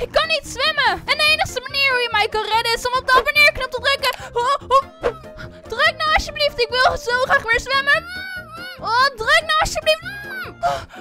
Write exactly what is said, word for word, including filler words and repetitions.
Ik kan niet zwemmen. En de enige manier hoe je mij kan redden is om op de abonneerknop te drukken. Oh, oh. Druk nou alsjeblieft. Ik wil zo graag weer zwemmen. Oh, druk nou alsjeblieft. Oh.